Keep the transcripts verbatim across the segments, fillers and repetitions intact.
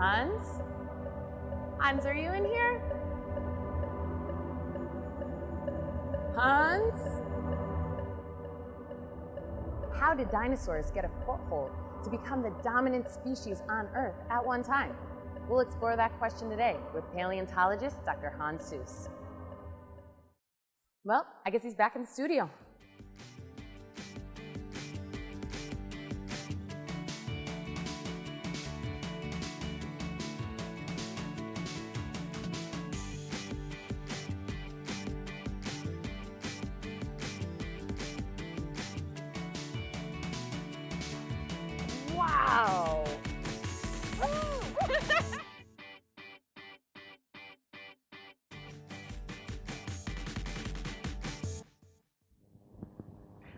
Hans? Hans, are you in here? Hans? How did dinosaurs get a foothold to become the dominant species on Earth at one time? We'll explore that question today with paleontologist Doctor Hans Sues. Well, I guess he's back in the studio. Wow!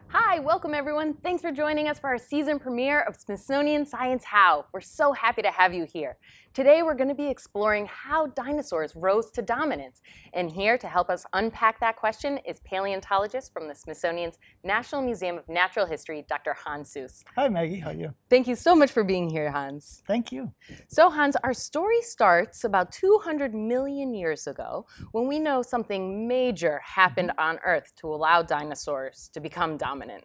Hi, welcome everyone. Thanks for joining us for our season premiere of Smithsonian Science How. We're so happy to have you here. Today we're going to be exploring how dinosaurs rose to dominance. And here to help us unpack that question is paleontologist from the Smithsonian's National Museum of Natural History, Doctor Hans Sues. Hi Maggie, how are you? Thank you so much for being here, Hans. Thank you. So Hans, our story starts about two hundred million years ago when we know something major happened on Earth to allow dinosaurs to become dominant.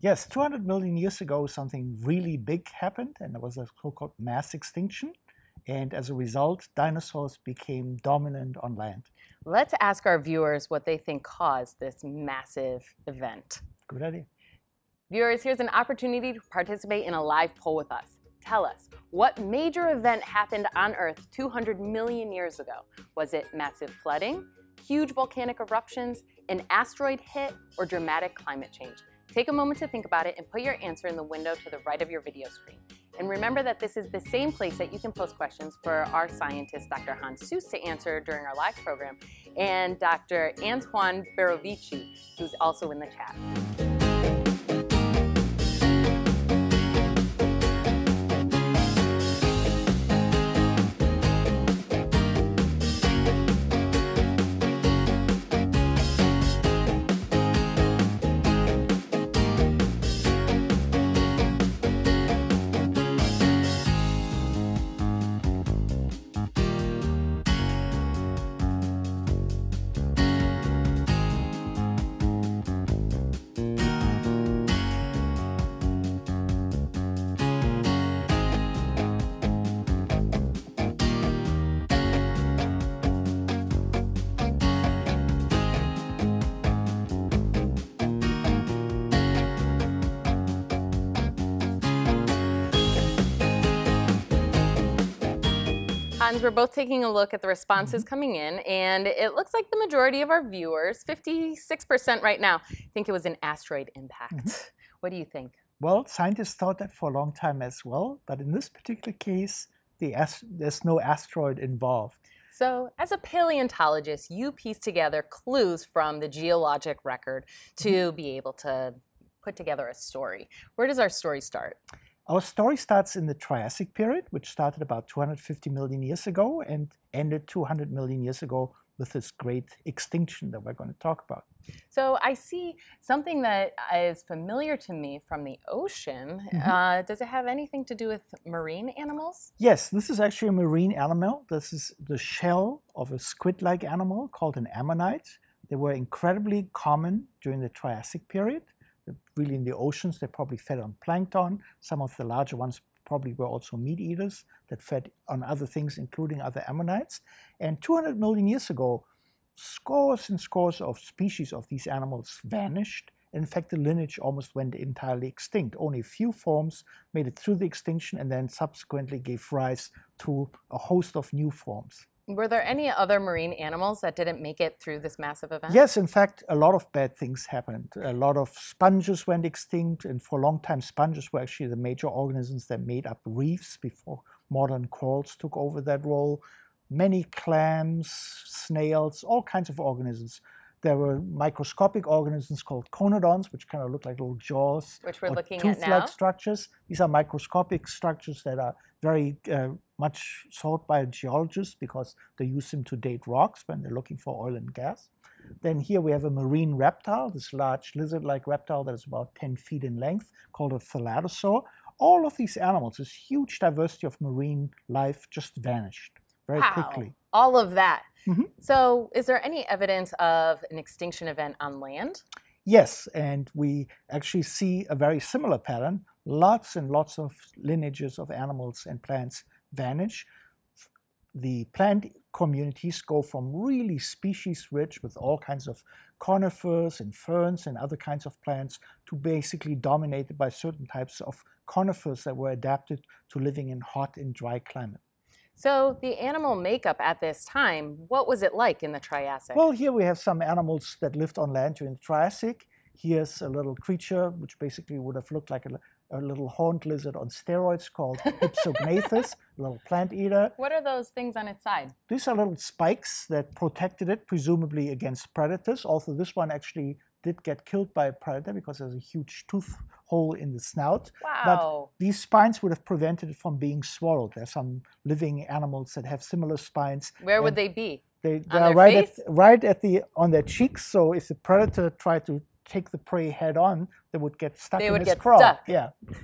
Yes, two hundred million years ago, something really big happened, and there was a so-called mass extinction. And as a result, dinosaurs became dominant on land. Let's ask our viewers what they think caused this massive event. Good idea. Viewers, here's an opportunity to participate in a live poll with us. Tell us, what major event happened on Earth two hundred million years ago? Was it massive flooding, huge volcanic eruptions, an asteroid hit, or dramatic climate change? Take a moment to think about it and put your answer in the window to the right of your video screen. And remember that this is the same place that you can post questions for our scientist, Doctor Hans Sues, to answer during our live program, and Doctor Antoine Berovici, who's also in the chat. We're both taking a look at the responses coming in, and it looks like the majority of our viewers, fifty-six percent right now, think it was an asteroid impact. Mm-hmm. What do you think? Well, scientists thought that for a long time as well, but in this particular case, the there's no asteroid involved. So, as a paleontologist, you piece together clues from the geologic record to mm-hmm. be able to put together a story. Where does our story start? Our story starts in the Triassic period, which started about two hundred fifty million years ago and ended two hundred million years ago with this great extinction that we're going to talk about. So I see something that is familiar to me from the ocean. Mm-hmm. uh, does it have anything to do with marine animals? Yes, this is actually a marine animal. This is the shell of a squid-like animal called an ammonite. They were incredibly common during the Triassic period. Really in the oceans, they probably fed on plankton. Some of the larger ones probably were also meat eaters that fed on other things, including other ammonites. And two hundred million years ago, scores and scores of species of these animals vanished. In fact, the lineage almost went entirely extinct. Only a few forms made it through the extinction and then subsequently gave rise to a host of new forms. Were there any other marine animals that didn't make it through this massive event? Yes, in fact, a lot of bad things happened. A lot of sponges went extinct, and for a long time, sponges were actually the major organisms that made up reefs before modern corals took over that role. Many clams, snails, all kinds of organisms. There were microscopic organisms called conodonts, which kind of look like little jaws, which we're looking at now. Tooth-like structures. These are microscopic structures that are very uh, much sought by geologists because they use them to date rocks when they're looking for oil and gas. Then here we have a marine reptile, this large lizard-like reptile that is about ten feet in length, called a thalattosaur. all of these animals, this huge diversity of marine life, just vanished very wow. quickly. All of that. Mm-hmm. So is there any evidence of an extinction event on land? Yes, and we actually see a very similar pattern. Lots and lots of lineages of animals and plants vanish. The plant communities go from really species-rich with all kinds of conifers and ferns and other kinds of plants to basically dominated by certain types of conifers that were adapted to living in hot and dry climate. So the animal makeup at this time, what was it like in the Triassic? Well, here we have some animals that lived on land during the Triassic. Here's a little creature which basically would have looked like a, a little horned lizard on steroids called Ipsognathus, a little plant eater. What are those things on its side? These are little spikes that protected it, presumably against predators, although this one actually did get killed by a predator because there's a huge tooth hole in the snout. Wow. But these spines would have prevented it from being swallowed. There's some living animals that have similar spines. Where would they be? They, they are right at, right at the on their cheeks. So if the predator tried to take the prey head on, they would get stuck in its craw. They would get stuck. Yeah.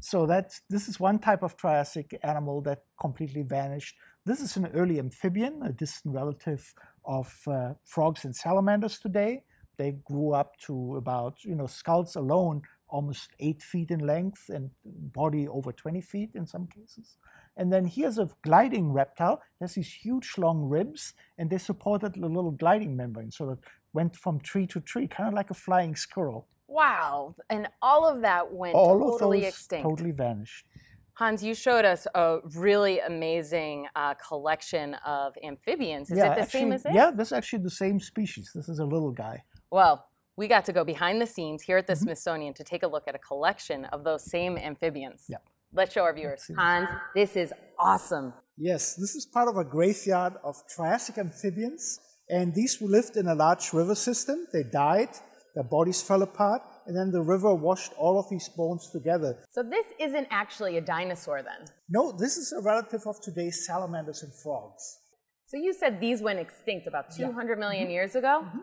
So that's, this is one type of Triassic animal that completely vanished. This is an early amphibian, a distant relative of uh, frogs and salamanders today. They grew up to about, you know, skulls alone almost eight feet in length and body over twenty feet in some cases. And then here's a gliding reptile. It has these huge long ribs, and they supported a little gliding membrane, so that went from tree to tree, kind of like a flying squirrel. Wow, and all of that went all totally of those extinct. Totally vanished. Hans, you showed us a really amazing uh, collection of amphibians. Is yeah, it the actually, same as this? Yeah, this is actually the same species. This is a little guy. Well, we got to go behind the scenes here at the mm-hmm. Smithsonian to take a look at a collection of those same amphibians. Yeah. Let's show our viewers. Hans, this is awesome. Yes, this is part of a graveyard of Triassic amphibians. And these lived in a large river system. They died, their bodies fell apart, and then the river washed all of these bones together. So this isn't actually a dinosaur then? No, this is a relative of today's salamanders and frogs. So you said these went extinct about two hundred yeah. million mm-hmm. years ago? Mm-hmm.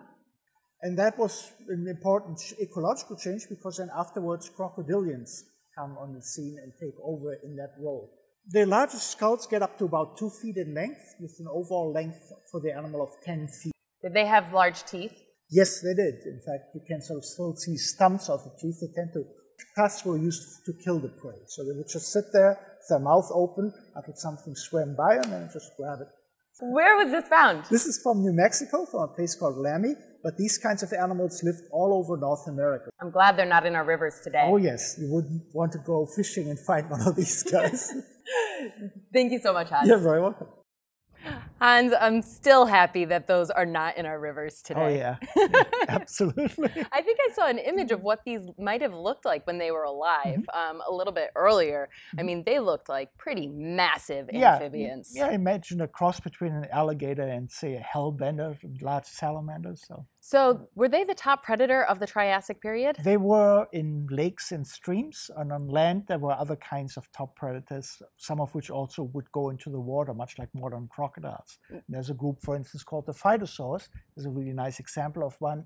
And that was an important ecological change, because then afterwards crocodilians come on the scene and take over in that role. The largest skulls get up to about two feet in length, with an overall length for the animal of ten feet. Did they have large teeth? Yes, they did. In fact, you can sort of still see stumps of the teeth. They tend to, tusks were used to kill the prey. So they would just sit there, with their mouth open, until something swam by, and then just grab it. Where was this found? This is from New Mexico, from a place called Lammy, but these kinds of animals lived all over North America. I'm glad they're not in our rivers today. Oh yes, you wouldn't want to go fishing and find one of these guys. Thank you so much, Hans. You're very welcome. Hans, I'm still happy that those are not in our rivers today. Oh yeah, yeah absolutely. I think I saw an image of what these might have looked like when they were alive mm-hmm. um, a little bit earlier. I mean, they looked like pretty massive yeah, amphibians. Yeah, I imagine a cross between an alligator and, say, a hellbender, large salamanders. So. so were they the top predator of the Triassic period? They were in lakes and streams, and on land there were other kinds of top predators, some of which also would go into the water, much like modern crocodiles. There's a group, for instance, called the phytosaurs. There's a really nice example of one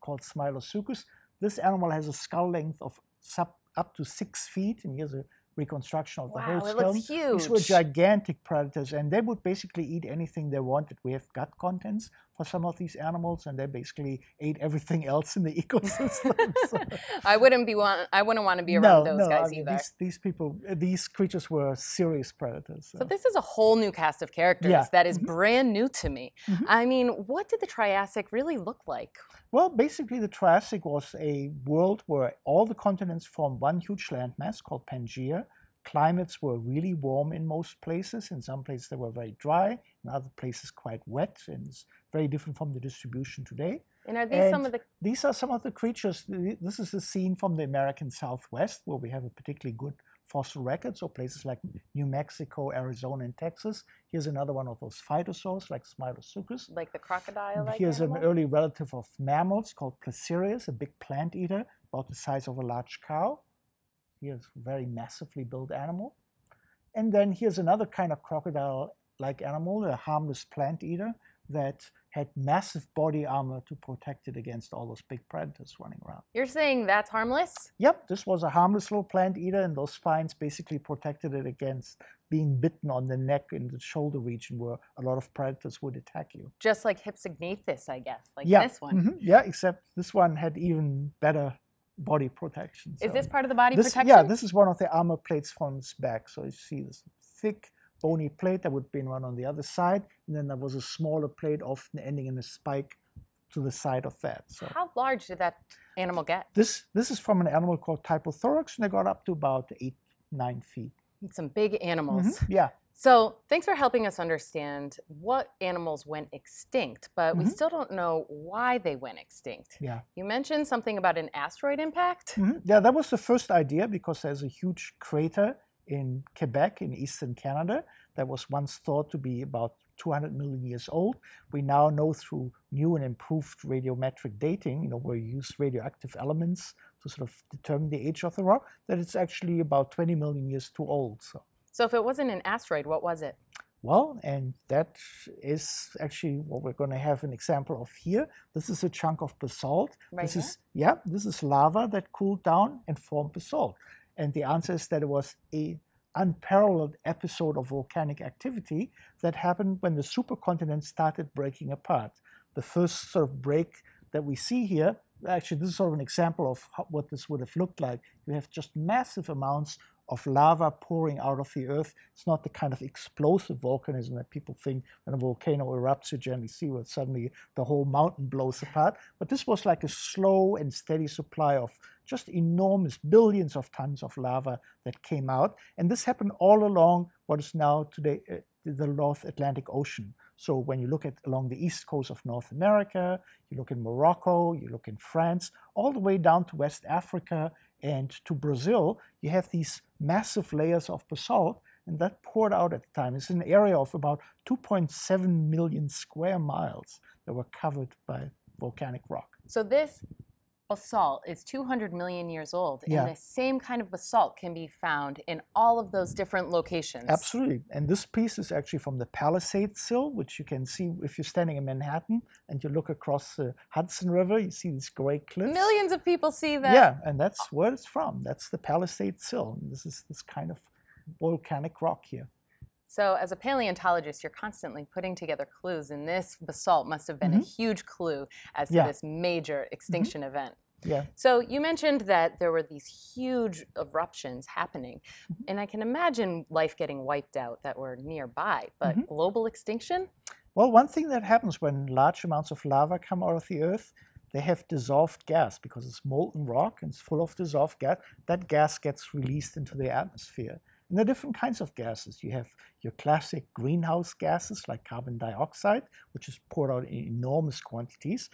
called Smilosuchus. This animal has a skull length of sub, up to six feet, and here's a reconstruction of the wow, whole skull. Wow, it looks huge. These were gigantic predators, and they would basically eat anything they wanted. We have gut contents for some of these animals, and they basically ate everything else in the ecosystem. So. I wouldn't be want, I wouldn't want to be around no, those no, guys I mean, either. These, these people, these creatures were serious predators. So. so this is a whole new cast of characters yeah. that is mm-hmm. brand new to me. Mm-hmm. I mean, what did the Triassic really look like? Well, basically the Triassic was a world where all the continents formed one huge landmass called Pangaea. Climates were really warm in most places. In some places they were very dry, in other places quite wet, and it's very different from the distribution today. And are these and some of the... These are some of the creatures. This is a scene from the American Southwest, where we have a particularly good fossil record, so places like New Mexico, Arizona, and Texas. Here's another one of those phytosaurs, like Smilosuchus. Like the crocodile-like Here's animal? An early relative of mammals called Placereus, a big plant eater, about the size of a large cow. Here's a very massively built animal. And then here's another kind of crocodile-like animal, a harmless plant eater. that had massive body armor to protect it against all those big predators running around. You're saying that's harmless? Yep, this was a harmless little plant eater, and those spines basically protected it against being bitten on the neck and the shoulder region where a lot of predators would attack you. Just like Ipsognathus, I guess, like yeah. this one. Mm-hmm. Yeah, except this one had even better body protection. So is this part of the body this, protection? Yeah, this is one of the armor plates from its back. So you see this thick, bony plate that would be one on the other side, and then there was a smaller plate often ending in a spike to the side of that. So how large did that animal get? This this is from an animal called Typothorax, and they got up to about eight, nine feet. Some big animals. Mm-hmm. Yeah. So thanks for helping us understand what animals went extinct, but mm-hmm. we still don't know why they went extinct. Yeah. You mentioned something about an asteroid impact? Mm-hmm. Yeah, that was the first idea, because there's a huge crater in Quebec, in eastern Canada, that was once thought to be about two hundred million years old. We now know through new and improved radiometric dating, you know, where you use radioactive elements to sort of determine the age of the rock, that it's actually about twenty million years too old. So, so if it wasn't an asteroid, what was it? Well, and that is actually what we're going to have an example of here. This is a chunk of basalt. Right this is, yeah, this is lava that cooled down and formed basalt. And the answer is that it was an unparalleled episode of volcanic activity that happened when the supercontinent started breaking apart. The first sort of break that we see here, actually this is sort of an example of how, what this would have looked like. You have just massive amounts of lava pouring out of the earth. It's not the kind of explosive volcanism that people think when a volcano erupts, you generally see where suddenly the whole mountain blows apart. But this was like a slow and steady supply of just enormous billions of tons of lava that came out. And this happened all along what is now today uh, the North Atlantic Ocean. So when you look at along the east coast of North America, you look in Morocco, you look in France, all the way down to West Africa and to Brazil, you have these massive layers of basalt, and that poured out at the time. It's an area of about two point seven million square miles that were covered by volcanic rock. So this basalt is two hundred million years old, yeah. and the same kind of basalt can be found in all of those different locations. Absolutely, and this piece is actually from the Palisade Sill, which you can see if you're standing in Manhattan and you look across the Hudson River, you see these great cliffs. Millions of people see that. Yeah, and that's where it's from. That's the Palisade Sill. And this is this kind of volcanic rock here. So as a paleontologist, you're constantly putting together clues, and this basalt must have been mm-hmm. a huge clue as to yeah. this major extinction mm-hmm. event. Yeah. So you mentioned that there were these huge eruptions happening, mm-hmm. and I can imagine life getting wiped out that were nearby, but mm-hmm. global extinction? Well, one thing that happens when large amounts of lava come out of the earth, they have dissolved gas because it's molten rock and it's full of dissolved gas. That gas gets released into the atmosphere. And there are different kinds of gases. You have your classic greenhouse gases like carbon dioxide, which is poured out in enormous quantities.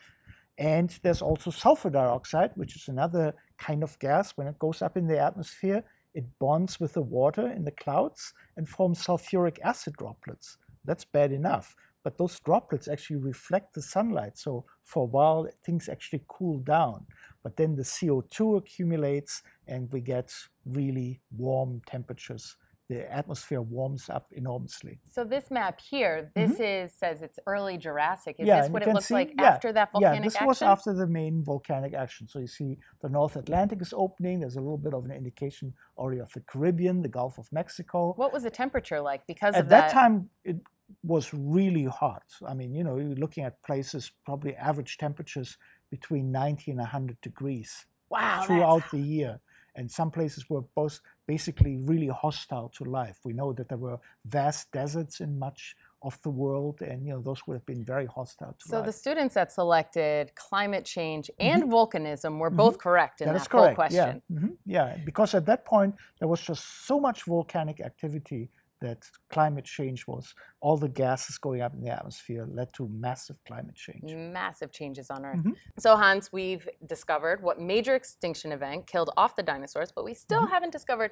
And there's also sulfur dioxide, which is another kind of gas. When it goes up in the atmosphere, it bonds with the water in the clouds and forms sulfuric acid droplets. That's bad enough. But those droplets actually reflect the sunlight. So for a while, things actually cool down. But then the C O two accumulates, and we get really warm temperatures. The atmosphere warms up enormously. So this map here, this mm-hmm. is says it's early Jurassic. Is yeah, this what it looks see, like yeah, after that volcanic action? Yeah, this action? was after the main volcanic action. So you see the North Atlantic is opening. There's a little bit of an indication already of the Caribbean, the Gulf of Mexico. What was the temperature like because At of that? At that time, it was really hot. I mean, you know, you're looking at places, probably average temperatures between ninety and one hundred degrees wow, throughout the year. And some places were both basically really hostile to life. We know that there were vast deserts in much of the world, and you know those would have been very hostile to so life. So the students that selected climate change and mm-hmm. volcanism were both mm-hmm. correct in that, that is correct. whole question. Yeah. Mm-hmm. yeah, because at that point there was just so much volcanic activity that climate change was, all the gases going up in the atmosphere led to massive climate change. Massive changes on Earth. Mm-hmm. So Hans, we've discovered what major extinction event killed off the dinosaurs, but we still mm-hmm. haven't discovered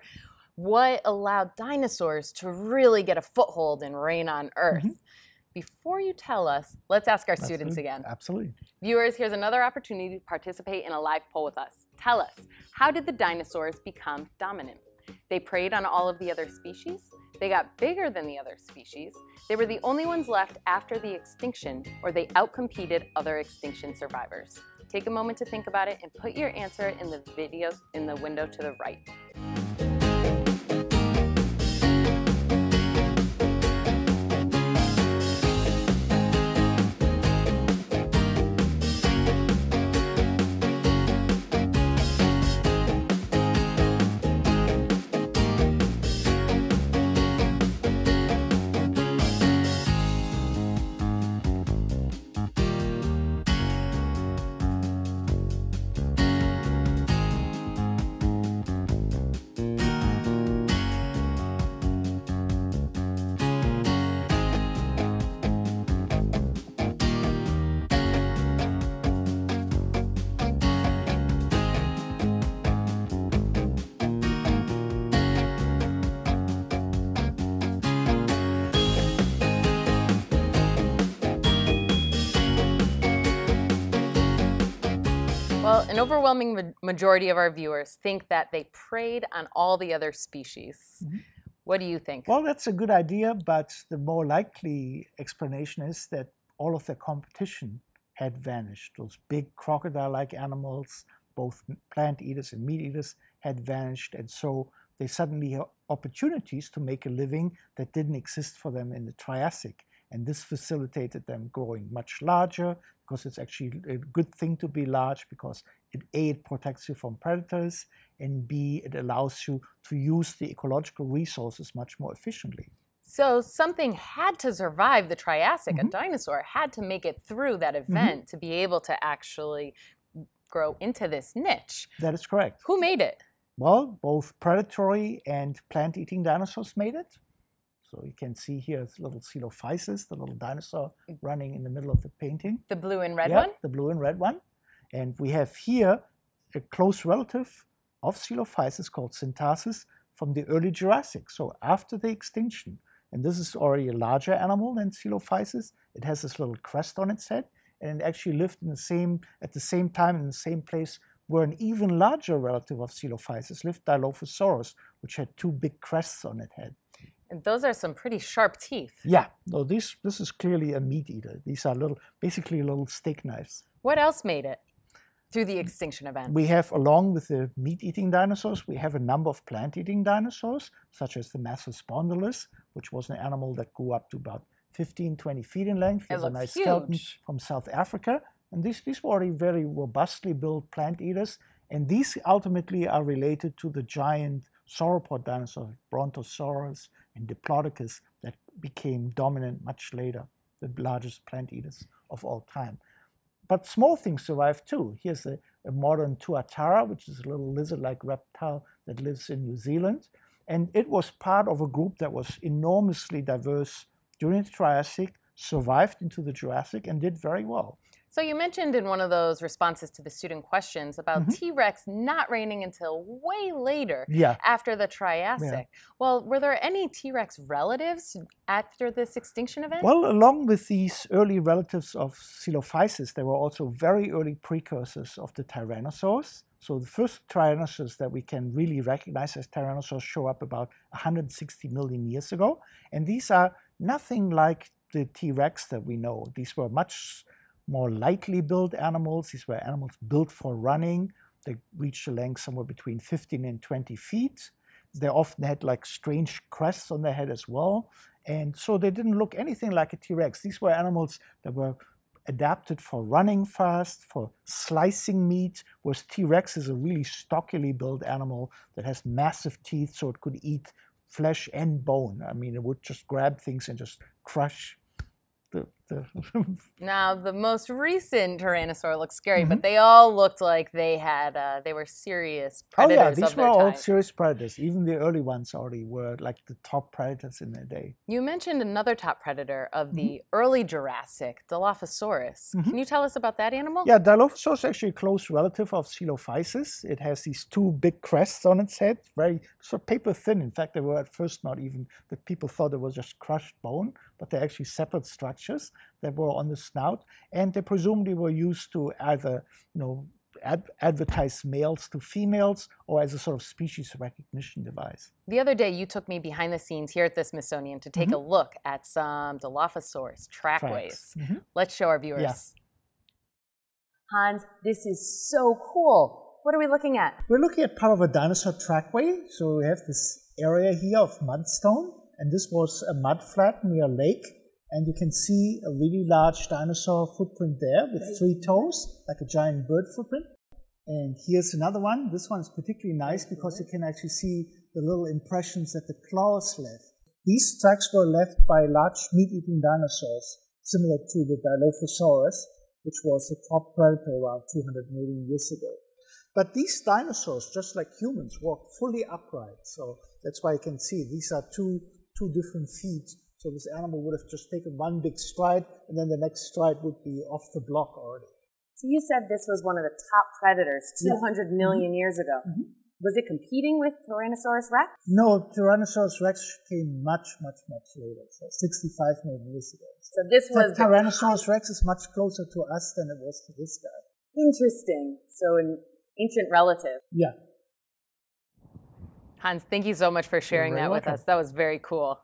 what allowed dinosaurs to really get a foothold and reign on Earth. Mm-hmm. Before you tell us, let's ask our Absolutely. students again. Absolutely. Viewers, here's another opportunity to participate in a live poll with us. Tell us, how did the dinosaurs become dominant? They preyed on all of the other species? They got bigger than the other species. They were the only ones left after the extinction, or they outcompeted other extinction survivors. Take a moment to think about it and put your answer in the video in the window to the right. Well, an overwhelming majority of our viewers think that they preyed on all the other species. Mm-hmm. What do you think? Well, that's a good idea, but the more likely explanation is that all of the competition had vanished. Those big crocodile-like animals, both plant eaters and meat eaters, had vanished, and so they suddenly had opportunities to make a living that didn't exist for them in the Triassic. And this facilitated them growing much larger, because it's actually a good thing to be large, because it, A, it protects you from predators, and B, it allows you to use the ecological resources much more efficiently. So something had to survive the Triassic. Mm-hmm. A dinosaur had to make it through that event mm-hmm. to be able to actually grow into this niche. That is correct. Who made it? Well, both predatory and plant-eating dinosaurs made it. So you can see here little Coelophysis, the little dinosaur running in the middle of the painting. The blue and red yeah, one? the blue and red one. And we have here a close relative of Coelophysis called Syntarsis from the early Jurassic, so after the extinction. And this is already a larger animal than Coelophysis. It has this little crest on its head, and it actually lived in the same, at the same time in the same place where an even larger relative of Coelophysis lived, Dilophosaurus, which had two big crests on its head. And those are some pretty sharp teeth. Yeah, no, this, this is clearly a meat eater. These are little, basically little steak knives. What else made it through the extinction event? We have, along with the meat-eating dinosaurs, we have a number of plant-eating dinosaurs, such as the Massospondylus, which was an animal that grew up to about fifteen, twenty feet in length. It looks a nice huge. Skeleton from South Africa. And these, these were already very robustly built plant eaters. And these ultimately are related to the giant sauropod dinosaurs, Brontosaurus and Diplodocus, that became dominant much later, the largest plant eaters of all time. But small things survived too. Here's a, a modern Tuatara, which is a little lizard-like reptile that lives in New Zealand. And it was part of a group that was enormously diverse during the Triassic, survived into the Jurassic, and did very well. So you mentioned in one of those responses to the student questions about mm-hmm. T-Rex not reigning until way later yeah. after the Triassic. Yeah. Well, were there any T-Rex relatives after this extinction event? Well, along with these early relatives of Coelophysis, there were also very early precursors of the Tyrannosaurs. So the first Tyrannosaurs that we can really recognize as Tyrannosaurs show up about one hundred sixty million years ago. And these are nothing like the T-Rex that we know. These were much more lightly built animals. These were animals built for running. They reached a length somewhere between fifteen and twenty feet. They often had like strange crests on their head as well. And so they didn't look anything like a T-Rex. These were animals that were adapted for running fast, for slicing meat, whereas T-Rex is a really stockily built animal that has massive teeth, so it could eat flesh and bone. I mean, it would just grab things and just crush. The, the now, the most recent Tyrannosaur looks scary, mm-hmm. but they all looked like they had, uh, they were serious predators. Oh yeah, these of were their all time. serious predators. Even the early ones already were like the top predators in their day. You mentioned another top predator of the mm-hmm. early Jurassic, Dilophosaurus. Mm-hmm. Can you tell us about that animal? Yeah, Dilophosaurus is actually a close relative of Coelophysis. It has these two big crests on its head, very sort of paper thin. In fact, they were at first not even, the people thought it was just crushed bone, but they're actually separate structures that were on the snout, and they presumably were used to either, you know, ad advertise males to females, or as a sort of species recognition device. The other day you took me behind the scenes here at the Smithsonian to take mm-hmm. a look at some Dilophosaurus trackways. Mm-hmm. Let's show our viewers. Yes. Hans, this is so cool. What are we looking at? We're looking at part of a dinosaur trackway. So we have this area here of mudstone, and this was a mud flat near a lake. And you can see a really large dinosaur footprint there with three toes, like a giant bird footprint. And here's another one. This one is particularly nice because you can actually see the little impressions that the claws left. These tracks were left by large meat-eating dinosaurs, similar to the Dilophosaurus, which was the top predator around two hundred million years ago. But these dinosaurs, just like humans, walk fully upright. So that's why you can see these are two, two different feet. So this animal would have just taken one big stride, and then the next stride would be off the block already. So you said this was one of the top predators two hundred million mm-hmm. years ago. Mm-hmm. Was it competing with Tyrannosaurus rex? No, Tyrannosaurus rex came much, much, much later, so sixty-five million years ago. So this was... So Tyrannosaurus rex is much closer to us than it was to this guy. Interesting. So an ancient relative. Yeah. Hans, thank you so much for sharing that with us. That was very cool.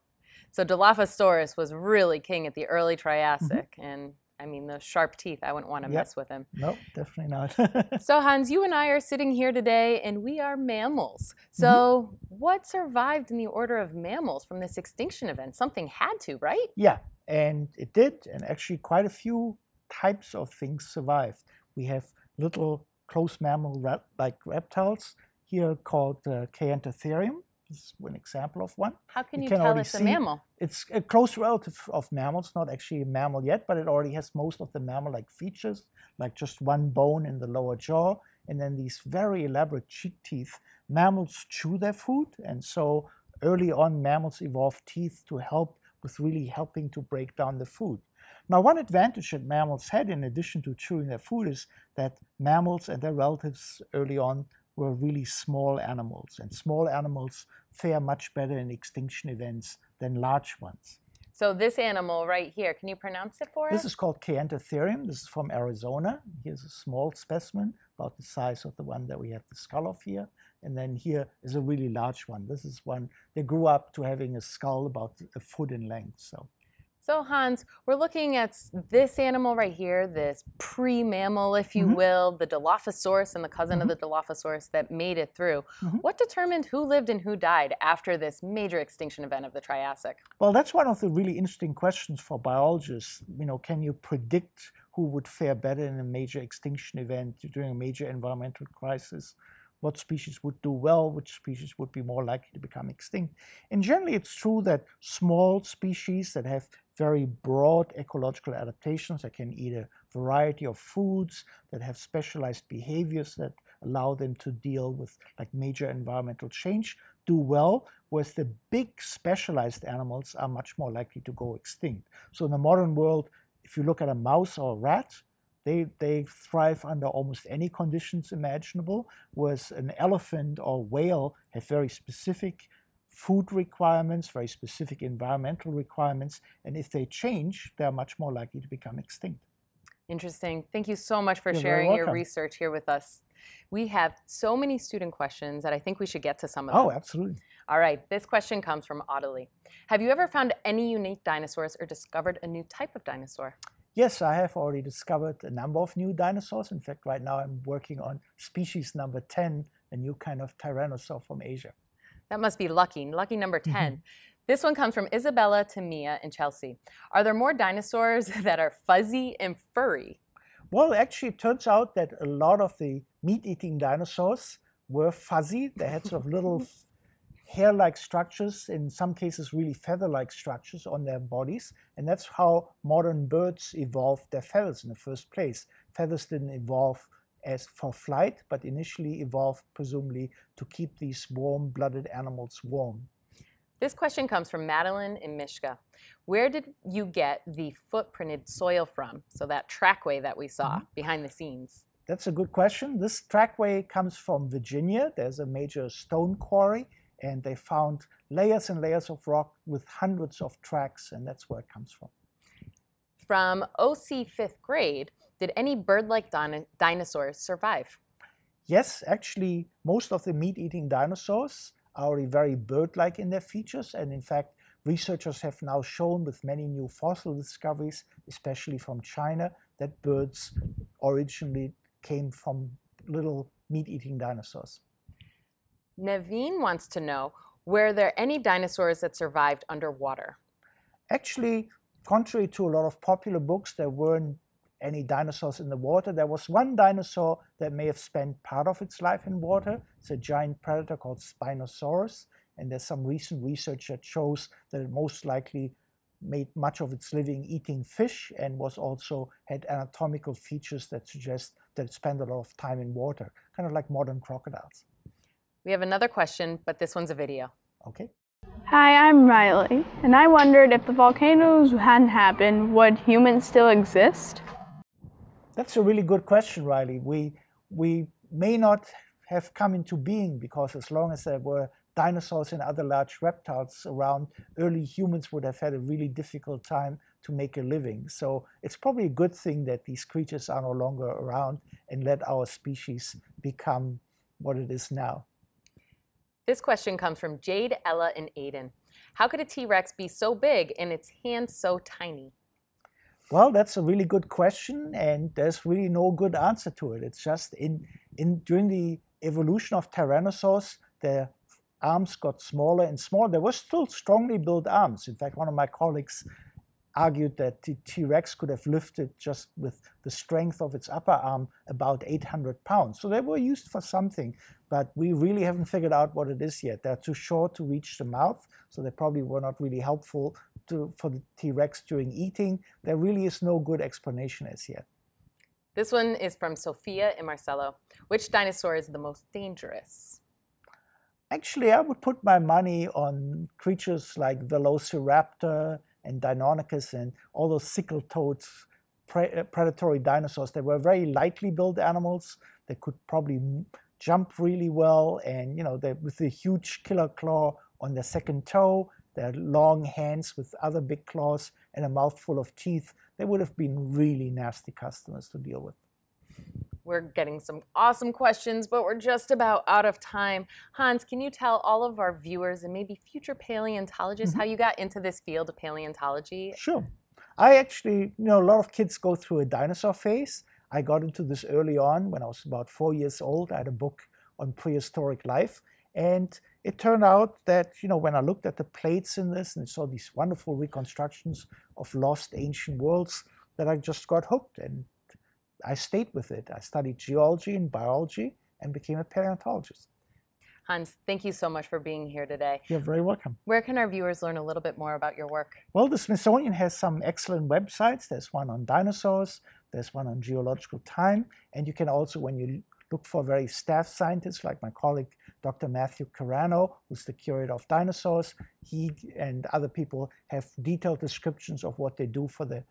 So Dilophosaurus was really king at the early Triassic, mm-hmm. and I mean, those sharp teeth, I wouldn't want to yep. mess with him. Nope, definitely not. So Hans, you and I are sitting here today, and we are mammals. So mm-hmm. what survived in the order of mammals from this extinction event? Something had to, right? Yeah, and it did, and actually quite a few types of things survived. We have little close mammal rep like reptiles here called uh, Kayenta-thereum. Is an example of one. How can you, you can tell it's a mammal? It's a close relative of mammals, not actually a mammal yet, but it already has most of the mammal-like features, like just one bone in the lower jaw, and then these very elaborate cheek teeth. Mammals chew their food, and so early on mammals evolved teeth to help with really helping to break down the food. Now, one advantage that mammals had in addition to chewing their food is that mammals and their relatives early on were really small animals, and small animals fare much better in extinction events than large ones. So this animal right here, can you pronounce it for us? This is called Kayenta-thereum. This is from Arizona. Here's a small specimen, about the size of the one that we have the skull of here. And then here is a really large one. This is one that grew up to having a skull about a foot in length. So. So Hans, we're looking at this animal right here, this pre-mammal, if you mm-hmm. will, the Dilophosaurus and the cousin mm-hmm. of the Dilophosaurus that made it through. Mm-hmm. What determined who lived and who died after this major extinction event of the Triassic? Well, that's one of the really interesting questions for biologists. You know, can you predict who would fare better in a major extinction event during a major environmental crisis? What species would do well, which species would be more likely to become extinct. And generally it's true that small species that have very broad ecological adaptations, that can eat a variety of foods, that have specialized behaviors that allow them to deal with like major environmental change, do well, whereas the big specialized animals are much more likely to go extinct. So in the modern world, if you look at a mouse or a rat, They, they thrive under almost any conditions imaginable, whereas an elephant or whale have very specific food requirements, very specific environmental requirements, and if they change, they're much more likely to become extinct. Interesting. Thank you so much for You're sharing your research here with us. We have so many student questions that I think we should get to some of them. Oh, absolutely. All right, this question comes from Audley. Have you ever found any unique dinosaurs or discovered a new type of dinosaur? Yes, I have already discovered a number of new dinosaurs. In fact, right now I'm working on species number ten, a new kind of tyrannosaur from Asia. That must be lucky, lucky number ten. Mm-hmm. This one comes from Isabella, Tamia, and Chelsea. Are there more dinosaurs that are fuzzy and furry? Well, actually, it turns out that a lot of the meat-eating dinosaurs were fuzzy. They had sort of little hair-like structures, in some cases really feather-like structures on their bodies, and that's how modern birds evolved their feathers in the first place. Feathers didn't evolve as for flight, but initially evolved presumably to keep these warm-blooded animals warm. This question comes from Madeline and Mishka. Where did you get the footprinted soil from? So that trackway that we saw mm-hmm. behind the scenes. That's a good question. This trackway comes from Virginia. There's a major stone quarry, and they found layers and layers of rock with hundreds of tracks, and that's where it comes from. From O C fifth grade, did any bird-like dino dinosaurs survive? Yes, actually, most of the meat-eating dinosaurs are very bird-like in their features, and in fact, researchers have now shown with many new fossil discoveries, especially from China, that birds originally came from little meat-eating dinosaurs. Naveen wants to know, were there any dinosaurs that survived underwater? Actually, contrary to a lot of popular books, there weren't any dinosaurs in the water. There was one dinosaur that may have spent part of its life in water. It's a giant predator called Spinosaurus, and there's some recent research that shows that it most likely made much of its living eating fish and was also had anatomical features that suggest that it spent a lot of time in water, kind of like modern crocodiles. We have another question, but this one's a video. Okay. Hi, I'm Riley, and I wondered if the volcanoes hadn't happened, would humans still exist? That's a really good question, Riley. We, we may not have come into being because as long as there were dinosaurs and other large reptiles around, early humans would have had a really difficult time to make a living. So it's probably a good thing that these creatures are no longer around and let our species become what it is now. This question comes from Jade, Ella, and Aiden. How could a T-Rex be so big and its hands so tiny? Well, that's a really good question, and there's really no good answer to it. It's just in, in during the evolution of tyrannosaurs, their arms got smaller and smaller. There were still strongly built arms. In fact, one of my colleagues argued that the T-Rex could have lifted just with the strength of its upper arm about eight hundred pounds. So they were used for something, but we really haven't figured out what it is yet. They're too short to reach the mouth, so they probably were not really helpful to, for the T-Rex during eating. There really is no good explanation as yet. This one is from Sophia and Marcelo. Which dinosaur is the most dangerous? Actually, I would put my money on creatures like Velociraptor and Deinonychus and all those sickle-toed pre predatory dinosaurs. They were very lightly built animals. They could probably jump really well, and you know, they, with the huge killer claw on their second toe, their long hands with other big claws, and a mouthful of teeth, they would have been really nasty customers to deal with. We're getting some awesome questions, but we're just about out of time. Hans, can you tell all of our viewers and maybe future paleontologists mm-hmm. how you got into this field of paleontology? Sure. I actually, you know, a lot of kids go through a dinosaur phase. I got into this early on when I was about four years old. I had a book on prehistoric life. And it turned out that, you know, when I looked at the plates in this and saw these wonderful reconstructions of lost ancient worlds, that I just got hooked. And I stayed with it. I studied geology and biology and became a paleontologist. Hans, thank you so much for being here today. You're very welcome. Where can our viewers learn a little bit more about your work? Well, the Smithsonian has some excellent websites. There's one on dinosaurs. There's one on geological time. And you can also, when you look for very staff scientists, like my colleague, Doctor Matthew Carrano, who's the curator of dinosaurs, he and other people have detailed descriptions of what they do for the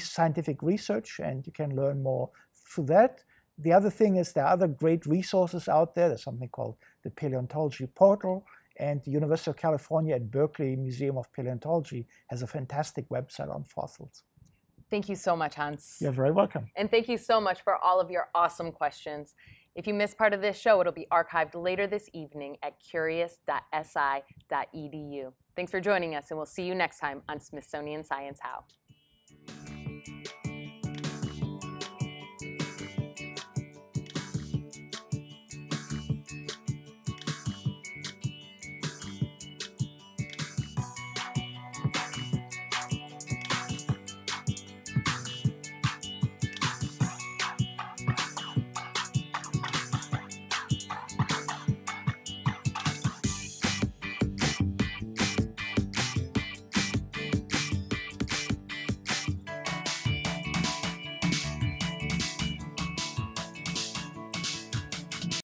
scientific research, and you can learn more through that. The other thing is there are other great resources out there. There's something called the Paleontology Portal, and the University of California at Berkeley Museum of Paleontology has a fantastic website on fossils. Thank you so much, Hans. You're very welcome. And thank you so much for all of your awesome questions. If you missed part of this show, it'll be archived later this evening at curious dot S I dot E D U. Thanks for joining us, and we'll see you next time on Smithsonian Science How.